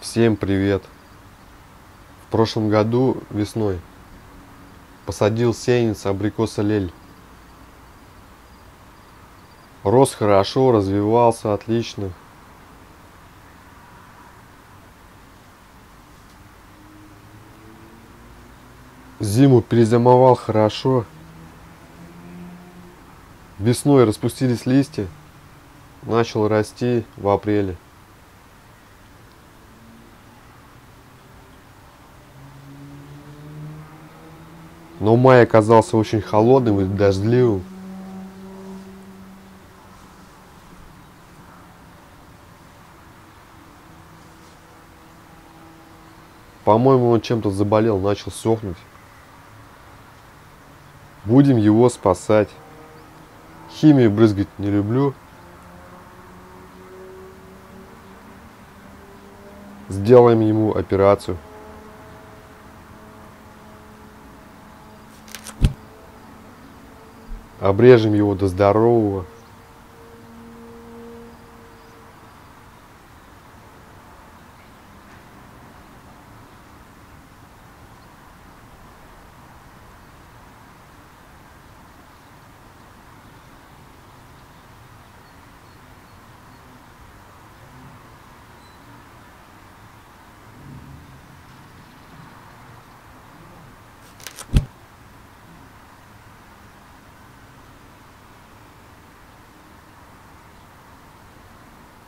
Всем привет! В прошлом году весной посадил сеянец абрикоса Лель. Рос хорошо, развивался отлично. Зиму перезимовал хорошо. Весной распустились листья. Начал расти в апреле. Но май оказался очень холодным и дождливым. По-моему, он чем-то заболел, начал сохнуть. Будем его спасать. Химию брызгать не люблю. Сделаем ему операцию. Обрежем его до здорового.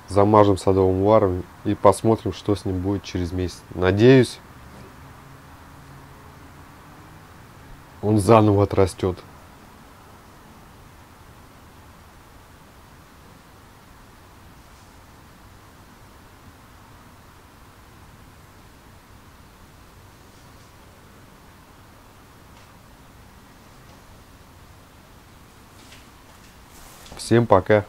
Замажем садовым варом и посмотрим, что с ним будет через месяц. Надеюсь, он заново отрастет. Всем пока!